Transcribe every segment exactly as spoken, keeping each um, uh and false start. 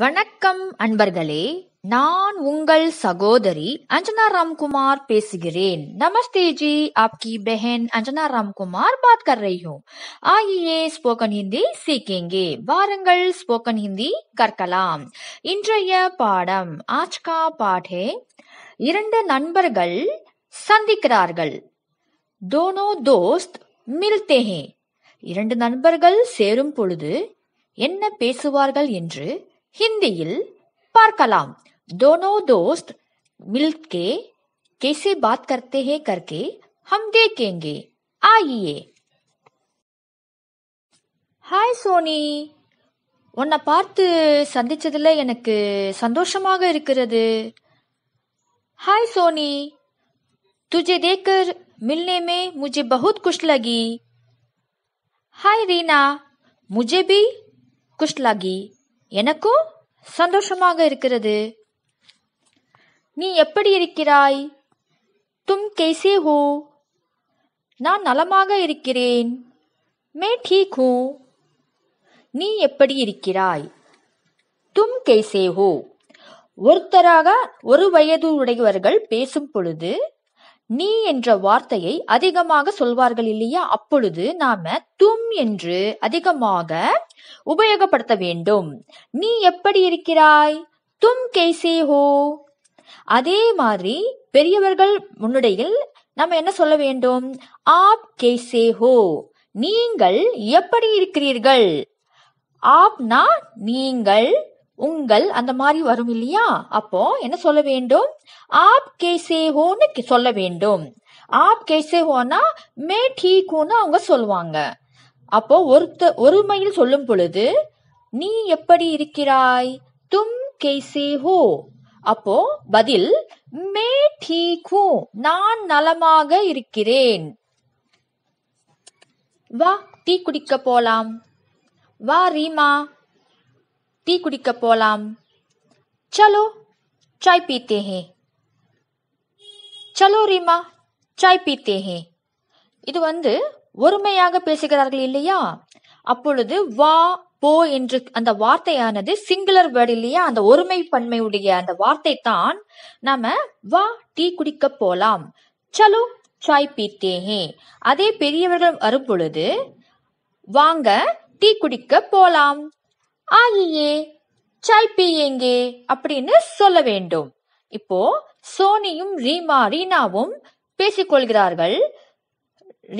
வணக்கம் அன்பர்களே, நான் உங்கள் சகோதரி अंजना रामकुमार பேசுகிறேன்। नमस्ते जी, आपकी बहन अंजना रामकुमार बात कर रही हूँ। आइए स्पोकन हिंदी सीखेंगे। वारंगल स्पोकन हिंदी करकलाम। இன்றைய பாடம், आज का पाठ है, இரண்டு நண்பர்கள் சந்திக்கிறார்கள்। दोनों दोस्त मिलते हैं। இரண்டு நண்பர்கள் சேரும் பொழுது என்ன பேசுவார்கள் என்று हिंदीயில் பார்க்கலாம்। दोनों दोस्त मिलके कैसे बात करते हैं करके हम देखेंगे। आइए। हाय सोनी, உன்னை பார்த்து சந்திச்சதுல எனக்கு சந்தோஷமாக இருக்கிறது। हाय सोनी, तुझे देखकर मिलने में मुझे बहुत खुश लगी। हाय रीना, मुझे भी खुश लगी। எனக்கு சந்தோஷமாக இருக்கிறது। நீ எப்படி இருக்கிறாய்? तुम कैसे हो? நான் நலமாக இருக்கிறேன்। मैं ठीक हूं। நீ எப்படி இருக்கிறாய்? तुम कैसे हो? ஒருத்தராக ஒரு வயது உடையவர்கள் பேசும் பொழுது நீ என்ற வார்த்தையை அதிகமாக சொல்வார்கள் இல்லையா? அப்பொழுது நாம தும் என்று அதிகமாக உபயோகப்படுத்த வேண்டும்। நீ எப்படி இருக்கிறாய்? தும் கேசே ஹோ। அதே மாதிரி பெரியவர்கள் முன்னிடையில் நாம என்ன சொல்ல வேண்டும்? ஆப் கேசே ஹோ, நீங்கள் எப்படி இருக்கிறீர்கள்। ஆப்னா நீங்கள், உங்கள், அந்த மாதிரி வரும் இல்லையா? அப்போ என்ன சொல்ல வேண்டும்? ஆப் கேசே ஹோன்னு சொல்ல வேண்டும்। ஆப் கேசே ஹோனா மே டீக்குன்னு அவங்க சொல்லுவாங்க। அப்போ ஒருத்த ஒருமையில் சொல்லும் பொழுது நீ எப்படி இருக்கிறாய், தும் கேசே ஹோ। அப்போ பதில் மே டீக்கு, நான் நலமாக இருக்கிறேன்। வா டீ குடிக்க போலாம்। வா ரீமா, टी कुड़िका पोलाम। चलो चाय पीते हैं। चलो रीमा, चाय पीते हैं। இது வந்து ஒருமையாக பேசுகிறார்கள் இல்லையா? அப்பொழுது வா போ என்று அந்த வார்த்தையானது சிங்குலர் வேர்டு இல்லையா? அந்த ஒருமை பன்மையுடைய அந்த வார்த்தை தான் நாம வா டீ குடிக்க போலாம், சலோ சாய் பீத்தே ஹே। அதே பெரியவர்கள் வரும் பொழுது வாங்க டீ குடிக்க போலாம், ஆகியே சாய் பீயேங்கே அப்படின்னு சொல்ல வேண்டும்। இப்போ சோனியும் ரீமா ரீனாவும் பேசிக்கொள்கிறார்கள்।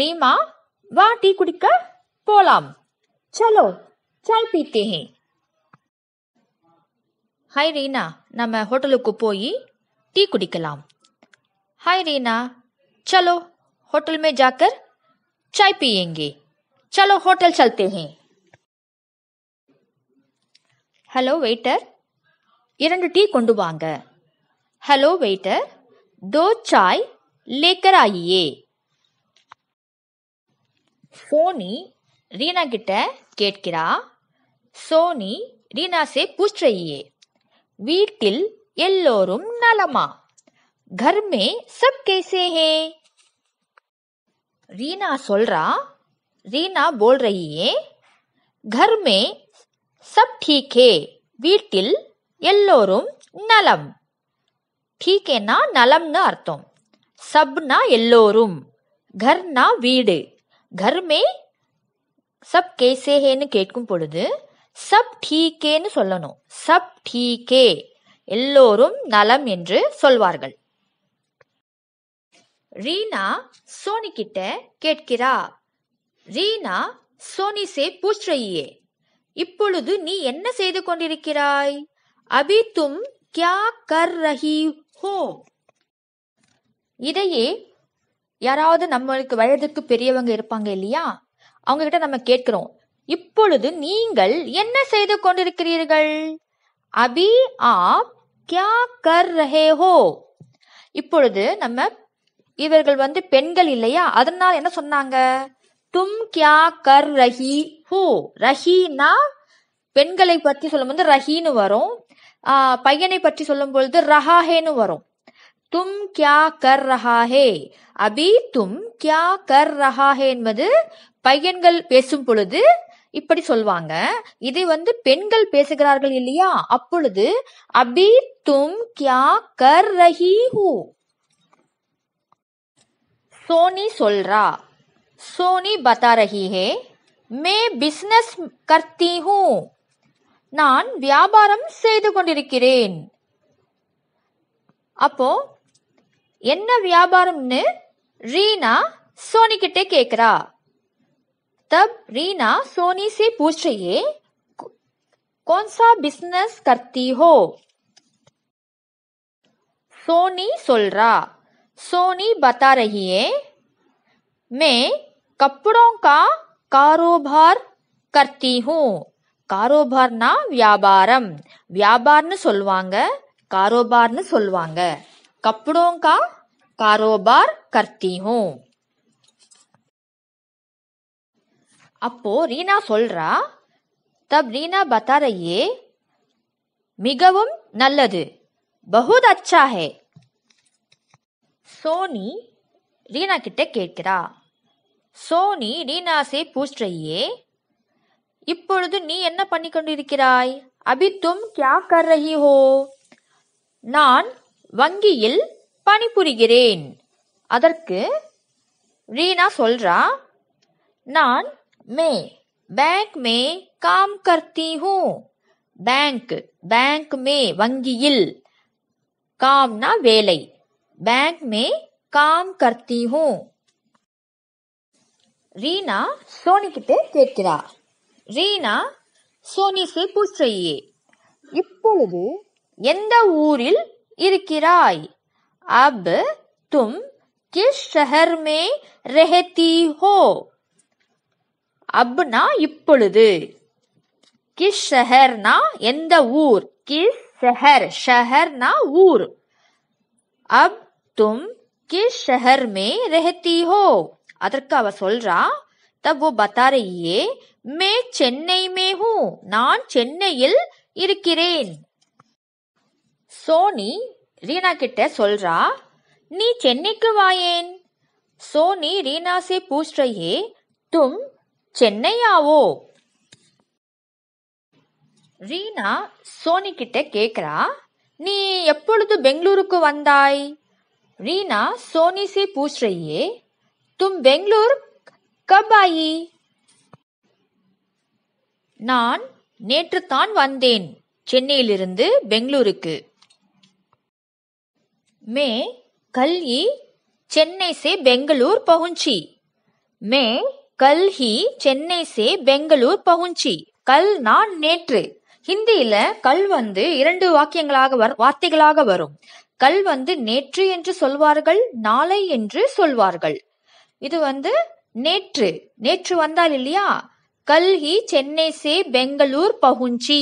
ரீமா, வா டீ குடிக்க போலாம், சலோ சாய் பீத்தே ஹே। ஹாய் ரீனா, நம்ம ஹோட்டலுக்கு போய் டீ குடிக்கலாம்। ஹாய் ரீனா, சலோ ஹோட்டல் மே ஜாக்கர் சாய் பீயேங்கே, சலோ ஹோட்டல் சல்தே ஹே। ஹலோ வெயிட்டர், இரண்டு டீ கொண்டு வாங்க। ஹலோ வெயிட்டர், தோ சாய் லேக்கர் ஆயியே। சோனி ரீனா கிட்ட கேட்கிறா। சோனி ரீனா சே பூச் ரஹி ஹே, வீட்டில் எல்லோரும் நலமா, घर में सब कैसे है। ரீனா சொல்றா, ரீனா போல் ரஹி ஹே, घर में सब ठीक है, வீட்டில் எல்லோரும் நலம்। ठीकனா நலம்னு அர்த்தம், சப்னா எல்லோரும், घरனா வீடு। घर में सब कैसे है ன்னு கேட்கும் பொழுது सब ठीक है ன்னு சொல்லணும்। सब ठीक है, எல்லோரும் நலம் என்று சொல்வார்கள்। ரீனா சோனி கிட்ட கேட்கிறா। ரீனா சோனி से पूछ रही है, இப்பொழுது நீ என்ன செய்து கொண்டிருக்கிறாய்? அபி தும் கியா கர் ரஹி ஹோ। இதையே யாராவது நம்மளுக்கு வயதுக்கு பெரியவங்க இருப்பாங்க இல்லையா, அவங்க கிட்ட நம்ம கேட்கிறோம், இப்பொழுது நீங்கள் என்ன செய்து கொண்டிருக்கிறீர்கள்? அபி ஆப் கியா கர் ரஹே ஹோ। இப்பொழுது நம்ம இவர்கள் வந்து பெண்கள் இல்லையா, அதனால என்ன சொன்னாங்க? தும் கியா கர் ரஹி ஹோ। ரஹீனா பெண்களை பற்றி சொல்லும்போது ரஹீன்னு வரும், பையனை பற்றி சொல்லும் பொழுது ரஹாஹேன்னு வரும்। தும் கியா கர் ரஹாஹே, அபி தும் கியா கர் ரஹாஹே என்பது பையன்கள் பேசும் பொழுது, இப்படி சொல்வாங்க. இதை வந்து பெண்கள் பேசுகிறார்கள் இல்லையா, அப்பொழுது அபி தும் கியா கர் ரஹி ஹூ. सोनी सोल रहा, सोनी बता रही है मैं बिजनेस करती हूँ, नान व्यापारम सेयदु कोंडिरुक्किरेन. अप्पो एन्ना व्यापारमनु रीना सोनी किट्टे केक्रा. तब रीना सोनी से पूछ रही है कौन सा बिजनेस करती हो. सोनी सोल रहा, सोनी बता रही है मैं कपड़ों का कारोबार करती हूँ. कारोबार ना व्यापारम, व्यापार न சொல்வாங்க, कारोबार न சொல்வாங்க. कपड़ों का कारोबार करती हूँ. அப்போ ரீனா சொல்றா, तब रीना बता रही है மிகவும் நல்லது, बहुत अच्छा है. सोनी रीना किट्टे केक्रा. सोनी रीना से पूछ रही है इप्पोडु नी एन्ना पन्निकोंडिरुक्किराय, अभी तुम क्या कर रही हो. नान वंगियिल पणिपुरिगिरेन. अदर्क्कु रीना सोल्रा, नान मैं बैंक में काम करती हूँ. बैंक बैंक में वंगियिल काम ना वेलै, बैंक में काम करती हूँ. रीना सोनी किटे केक्रा. रीना सोनी से पूछ रही है इप्पोलुदु एंद ऊरिल इरुक्किराय, अब तुम किस शहर में रहती हो. अब ना इप्पोलुदु, किस शहर ना एंद ऊर, किस शहर, शहर ना ऊर. अब तुम किस शहर में रहती हो. अदर्का वा सोल्रा, तब वो बता रही है मैं चेन्नई में हूँ, नान चेन्नई इरुक्किरेन. सोनी रीना किट्टे सोल्रा, नी चेन्नईक्कु वायेन. सोनी रीना से पूछ रही है तुम चेन्नई आओ. रीना सोनी किट्टे केक्रा, नी एप्पोडु बेंगलूरुक्कु वंदाय. रीना सोनी से पूछ रही है तुम बेंगलुरु कब आई. नान नेट्रु तान वंदेन चेन्नैयिल इरुंदु बेंगलुरुक्कु. मैं कल ही चेन्नई से बेंगलुरु पहुंची. मैं कल ही चेन्नई से बेंगलुरु पहुंची. कल नान नेट्रु. ஹிந்தியில கல் வந்து இரண்டு வாக்கியங்களாக வார்த்தைகளாக வரும். கல் வந்து நேற்று என்று சொல்வார்கள், நாளை என்று சொல்வார்கள். இது வந்து நேற்று, நேற்று வந்தால் இல்லையா, கல் ஹி சென்னை சே பெங்களூர் பகுஞ்சி,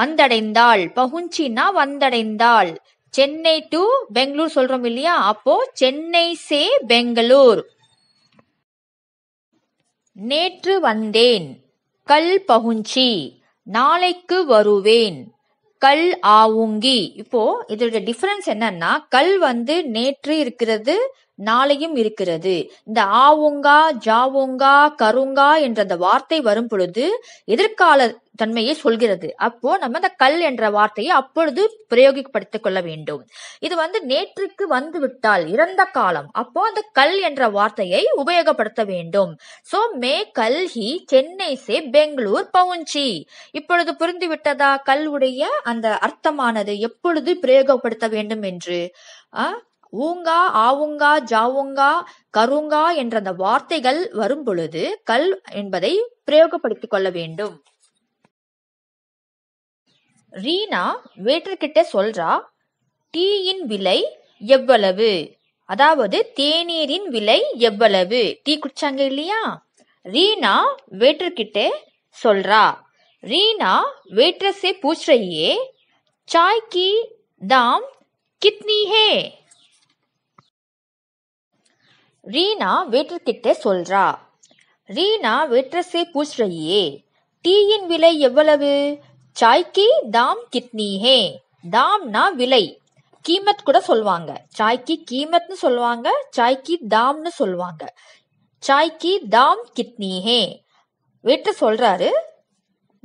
வந்தடைந்தாள். பகுஞ்சினா வந்தடைந்தாள். சென்னை டு பெங்களூர் சொல்றோம் இல்லையா, அப்போ சென்னை சே பெங்களூர். நேற்று வந்தேன் கல் பகுஞ்சி, நாளைக்கு வருவேன் கல் ஆவுங்கி. இப்போ இதோட டிஃபரன்ஸ் என்னன்னா, கல் வந்து நேற்று இருக்கிறது, நாளையும் இருக்கிறது. இந்த ஆவுங்கா ஜாவுங்கா கருங்கா என்ற அந்த வார்த்தை வரும் பொழுது எதிர்கால தன்மையை சொல்கிறது. அப்போ நம்ம அந்த கல் என்ற வார்த்தையை அப்பொழுது பிரயோகப்படுத்திக் கொள்ள வேண்டும். இது வந்து நேற்றுக்கு வந்து விட்டால் இறந்த காலம், அப்போ அந்த கல் என்ற வார்த்தையை உபயோகப்படுத்த வேண்டும். சோ மே கல் ஹி சென்னை சே பெங்களூர் பவுஞ்சி. இப்பொழுது புரிந்து விட்டதா கல் உடைய அந்த அர்த்தமானது, எப்பொழுது பிரயோகப்படுத்த வேண்டும் என்று. ஊங்கா ஆவுங்கா ஜாவுங்கா கருங்கா என்ற அந்த வார்த்தைகள் வரும் பொழுது கல் என்பதை பிரயோகப்படுத்திக் கொள்ள வேண்டும். ரீனா வேட்டர்கிட்ட சொல்றா டீயின் விலை எவ்வளவு, அதாவது தேநீரின் விலை எவ்வளவு. டீ குடிச்சாங்க இல்லையா, ரீனா வேட்டர்கிட்ட சொல்றா. ரீனா வேட்ரஸே பூச் ரஹி ஹே சாய் கி தாம் கித்னி ஹே. ரீனா வேட்டர் கிட்ட சொல்றா. ரீனா வேட்ரஸே பூச் ரஹி ஹே டீயின் விலை எவ்வளவு, சாய்க்கு தாம் கிட்னி ஹே. தாம்னா விலை, கீமத் கூட சொல்வாங்க. சாய்க்கு கீமத்னு சொல்வாங்க, சாய்க்கு தாம்னு சொல்வாங்க. சாய்க்கு தாம் கிட்னி ஹே. விட்டு சொல்றாரு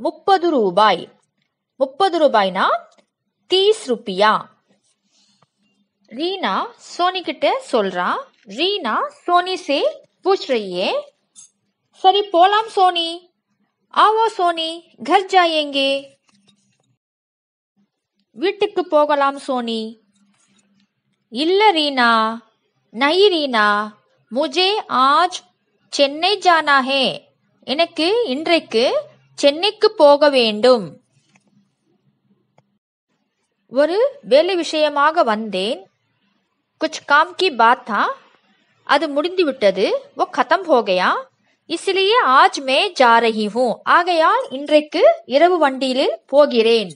முப்பது ரூபாய். முப்பது ரூபாய்னா தீஸ் ருப்பியா. ரீனா சோனி கிட்ட சொல்றா. ரீனா சோனி சே पूछ रही है, सरी पोलाम सोनी, आओ सोनी, घर जाएंगे. வீட்டுக்கு போகலாம் सोनी. இல்ல रीना, नहीं रीना, मुझे आज चेन्नई जाना है. எனக்கு இன்றைக்கு சென்னைக்கு போக வேண்டும். ஒரு வேலை விஷயமாக வந்தேன். कुछ काम की बात था. அது முடிந்து விட்டது. वो खत्म हो गया. इसलिए आज मैं जा रही हूं. ஆகையால் இன்றைக்கு இரவு வண்டியில் போகிறேன்.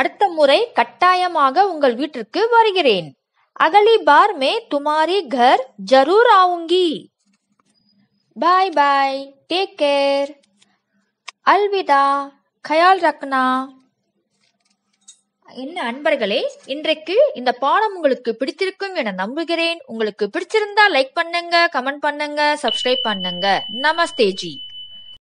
அடுத்த முறை கட்டாயமாக உங்கள் வீட்டிற்கு வருகிறேன். अगली बार मैं तुम्हारे घर जरूर आऊंगी. बाय बाय, टेक केयर, अलविदा, ख्याल रखना. என்ன அன்பர்களே, இன்றைக்கு இந்த பாடம் உங்களுக்கு பிடித்திருக்கும் என நம்புகிறேன். உங்களுக்கு பிடிச்சிருந்தா லைக் பண்ணுங்க, கமெண்ட் பண்ணுங்க, சப்ஸ்கிரைப் பண்ணுங்க. நமஸ்தே ஜி.